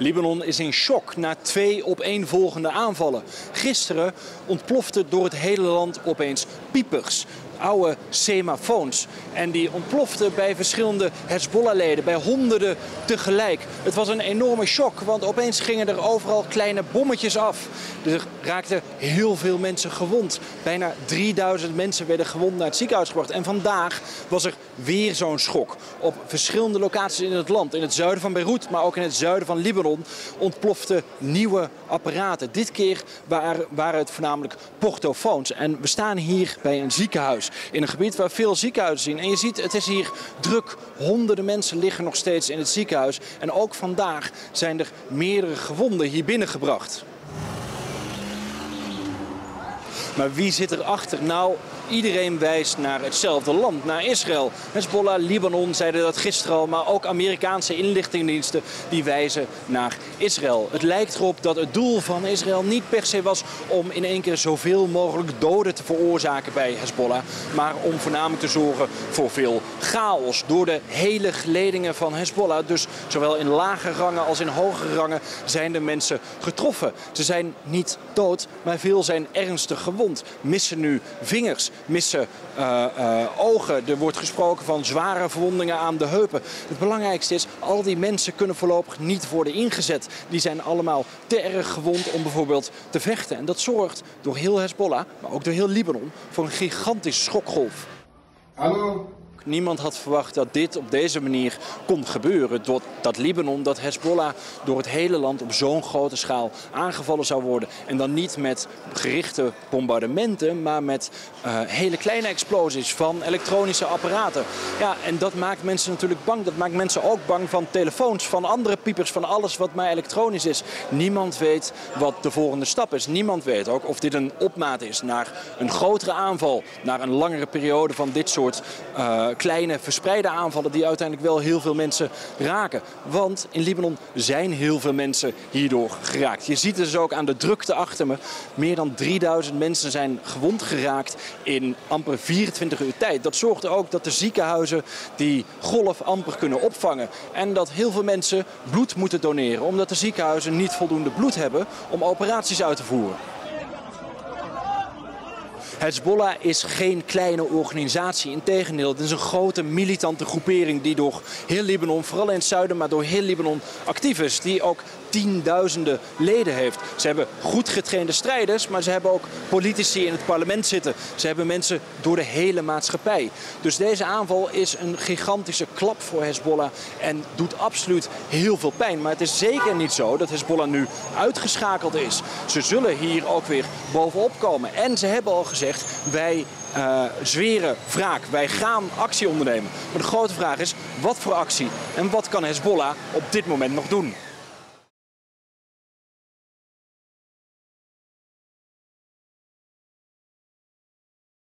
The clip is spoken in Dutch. Libanon is in shock na 2 opeenvolgende aanvallen. Gisteren ontplofte door het hele land opeens piepers, oude semafoons. En die ontploften bij verschillende Hezbollah-leden, bij honderden tegelijk. Het was een enorme shock, want opeens gingen er overal kleine bommetjes af. Er raakten heel veel mensen gewond. Bijna 3000 mensen werden gewond naar het ziekenhuis gebracht. En vandaag was er weer zo'n schok. Op verschillende locaties in het land, in het zuiden van Beirut, maar ook in het zuiden van Libanon, ontploften nieuwe apparaten. Dit keer waren het voornamelijk portofoons. En we staan hier bij een ziekenhuis, in een gebied waar veel ziekenhuizen zijn. En je ziet, het is hier druk. Honderden mensen liggen nog steeds in het ziekenhuis. En ook vandaag zijn er meerdere gewonden hier binnengebracht. Maar wie zit erachter? Nou, iedereen wijst naar hetzelfde land, naar Israël. Hezbollah, Libanon zeiden dat gisteren al, maar ook Amerikaanse inlichtingendiensten die wijzen naar Israël. Het lijkt erop dat het doel van Israël niet per se was om in één keer zoveel mogelijk doden te veroorzaken bij Hezbollah, maar om voornamelijk te zorgen voor veel chaos door de hele geledingen van Hezbollah. Dus zowel in lage rangen als in hogere rangen zijn de mensen getroffen. Ze zijn niet dood, maar veel zijn ernstig gewond, missen nu vingers, missen ogen. Er wordt gesproken van zware verwondingen aan de heupen. Het belangrijkste is, al die mensen kunnen voorlopig niet worden ingezet. Die zijn allemaal te erg gewond om bijvoorbeeld te vechten. En dat zorgt door heel Hezbollah, maar ook door heel Libanon, voor een gigantische schokgolf. Hallo. Niemand had verwacht dat dit op deze manier kon gebeuren. Dat Libanon, dat Hezbollah door het hele land op zo'n grote schaal aangevallen zou worden. En dan niet met gerichte bombardementen, maar met hele kleine explosies van elektronische apparaten. Ja, en dat maakt mensen natuurlijk bang. Dat maakt mensen ook bang van telefoons, van andere piepers, van alles wat maar elektronisch is. Niemand weet wat de volgende stap is. Niemand weet ook of dit een opmaat is naar een grotere aanval, naar een langere periode van dit soort kleine verspreide aanvallen die uiteindelijk wel heel veel mensen raken. Want in Libanon zijn heel veel mensen hierdoor geraakt. Je ziet het dus ook aan de drukte achter me. Meer dan 3000 mensen zijn gewond geraakt in amper 24 uur tijd. Dat zorgt er ook dat de ziekenhuizen die golf amper kunnen opvangen. En dat heel veel mensen bloed moeten doneren, omdat de ziekenhuizen niet voldoende bloed hebben om operaties uit te voeren. Hezbollah is geen kleine organisatie, integendeel. Het is een grote militante groepering die door heel Libanon, vooral in het zuiden, maar door heel Libanon actief is. Die ook tienduizenden leden heeft. Ze hebben goed getrainde strijders, maar ze hebben ook politici in het parlement zitten. Ze hebben mensen door de hele maatschappij. Dus deze aanval is een gigantische klap voor Hezbollah en doet absoluut heel veel pijn. Maar het is zeker niet zo dat Hezbollah nu uitgeschakeld is. Ze zullen hier ook weer bovenop komen. En ze hebben al gezegd, wij zweren wraak. Wij gaan actie ondernemen. Maar de grote vraag is, wat voor actie? En wat kan Hezbollah op dit moment nog doen?